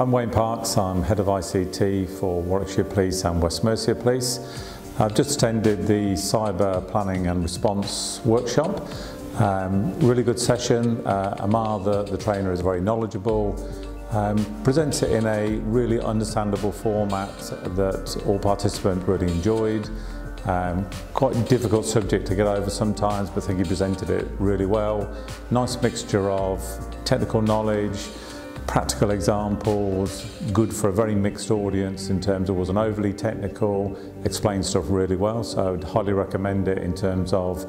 I'm Wayne Parks, I'm Head of ICT for Warwickshire Police and West Mercia Police. I've just attended the Cyber Planning and Response workshop. Really good session. Amar, the trainer, is very knowledgeable. Presents it in a really understandable format that all participants really enjoyed. Quite a difficult subject to get over sometimes, but I think he presented it really well. Nice mixture of technical knowledge, practical examples, good for a very mixed audience in terms of wasn't overly technical, explained stuff really well, so I'd highly recommend it in terms of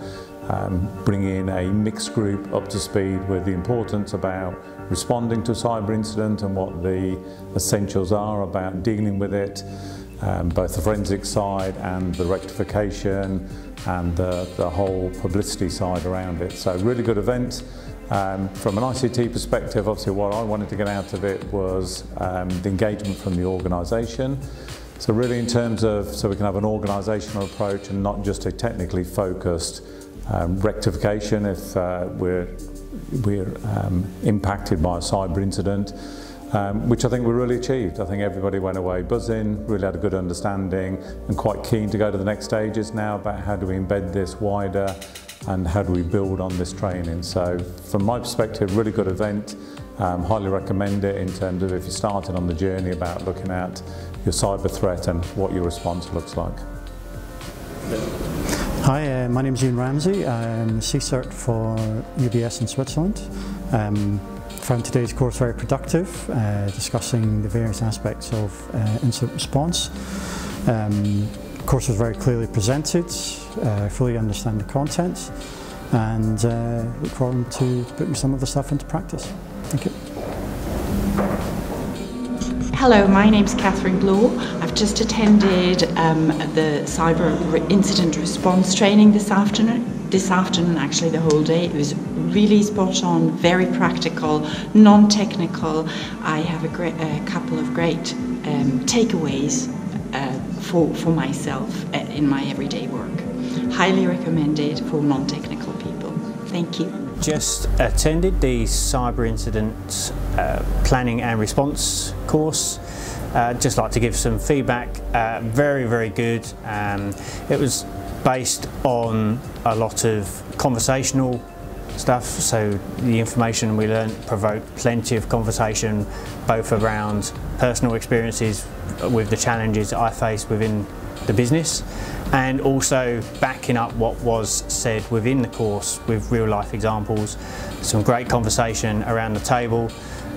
bringing a mixed group up to speed with the importance about responding to a cyber incident and what the essentials are about dealing with it. Both the forensic side and the rectification and the whole publicity side around it. So really good event. From an ICT perspective, obviously what I wanted to get out of it was the engagement from the organisation. So really in terms of, so we can have an organisational approach and not just a technically focused rectification if we're impacted by a cyber incident. Which I think we really achieved. I think everybody went away buzzing, really had a good understanding and quite keen to go to the next stages now about how do we embed this wider and how do we build on this training. So from my perspective, really good event, highly recommend it in terms of if you're starting on the journey about looking at your cyber threat and what your response looks like. Hi, my name is Ian Ramsey, I'm CCERT for UBS in Switzerland. I found today's course very productive, discussing the various aspects of incident response. The course was very clearly presented, fully understand the content, and look forward to putting some of the stuff into practice. Thank you. Hello, my name's Catherine Bloor. I've just attended the cyber incident response training this afternoon, actually the whole day. It was really spot on, very practical, non-technical. I have a couple of great takeaways for myself in my everyday work. Highly recommended for non-technical people. Thank you. Just attended the cyber incident planning and response course. Just like to give some feedback. Very, very good. It was based on a lot of conversational stuff, so the information we learned provoked plenty of conversation, both around personal experiences with the challenges I face within the business and also backing up what was said within the course with real life examples. Some great conversation around the table.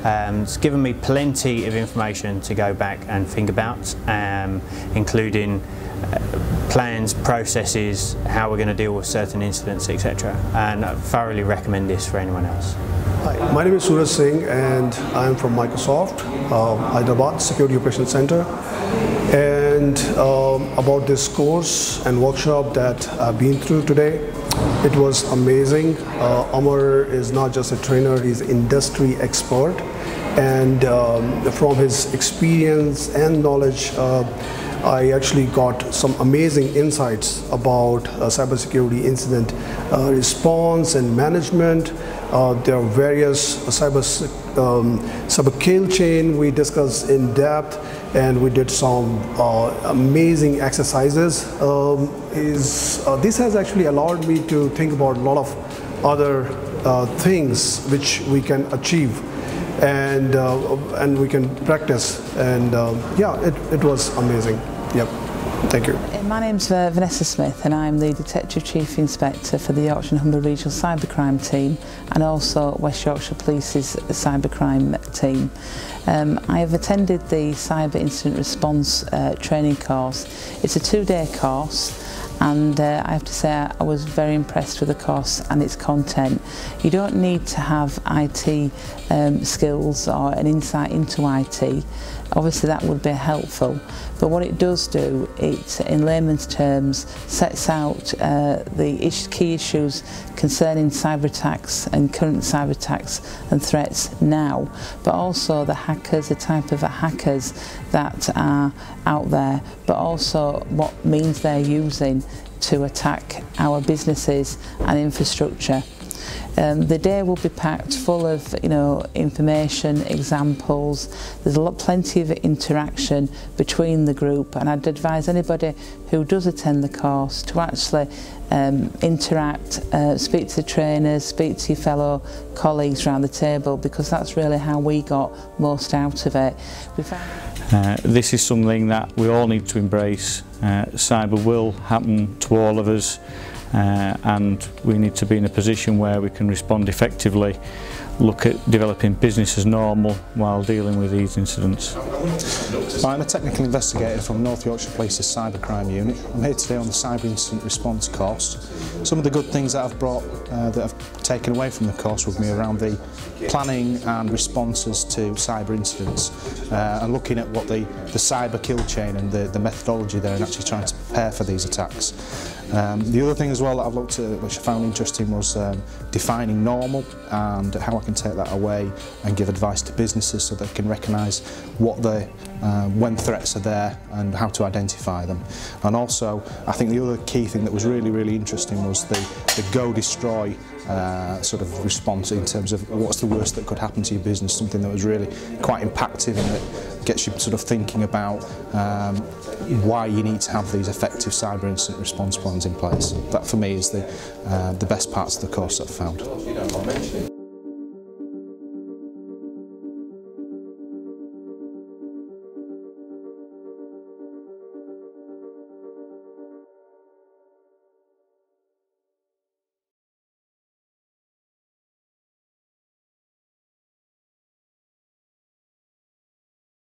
It's given me plenty of information to go back and think about, including plans, processes, how we're going to deal with certain incidents, etc. And I thoroughly recommend this for anyone else. Hi, my name is Suresh Singh and I'm from Microsoft, Hyderabad Security Operations Centre. And about this course and workshop that I've been through today, it was amazing. Amar is not just a trainer, he's an industry expert. And from his experience and knowledge, I actually got some amazing insights about cybersecurity incident response and management. There are various cyber kill chain we discussed in depth, and we did some amazing exercises. This has actually allowed me to think about a lot of other things which we can achieve and we can practice, and yeah, it was amazing. Yep, thank you. My name's Vanessa Smith and I'm the Detective Chief Inspector for the Yorkshire and Humber Regional Cybercrime Team and also West Yorkshire Police's Cybercrime Team. I have attended the Cyber Incident Response training course. It's a two-day course and I have to say I was very impressed with the course and its content. You don't need to have IT skills or an insight into IT. Obviously that would be helpful, but what it does do, it in layman's terms sets out the key issues concerning cyber attacks and current cyber attacks and threats now, but also the hackers, the type of hackers that are out there, but also what means they're using to attack our businesses and infrastructure. The day will be packed full of, information, examples. There's plenty of interaction between the group, and I'd advise anybody who does attend the course to actually interact, speak to the trainers, speak to your fellow colleagues around the table, because that's really how we got most out of it. This is something that we all need to embrace. Cyber will happen to all of us, and we need to be in a position where we can respond effectively, look at developing business as normal while dealing with these incidents. I'm a technical investigator from North Yorkshire Police's Cybercrime Unit. I'm here today on the Cyber Incident Response course. Some of the good things that I've brought, that I've taken away from the course with me around the planning and responses to cyber incidents, and looking at what the cyber kill chain and the methodology there, and actually trying to prepare for these attacks. The other thing as well that I've looked at, which I found interesting, was defining normal and how I can take that away and give advice to businesses so they can recognise what when threats are there and how to identify them. And also, I think the other key thing that was really interesting was the go destroy sort of response in terms of what's the worst that could happen to your business, something that was really quite impactful and that gets you sort of thinking about why you need to have these effective cyber incident response plans in place. That for me is the best parts of the course that I've found.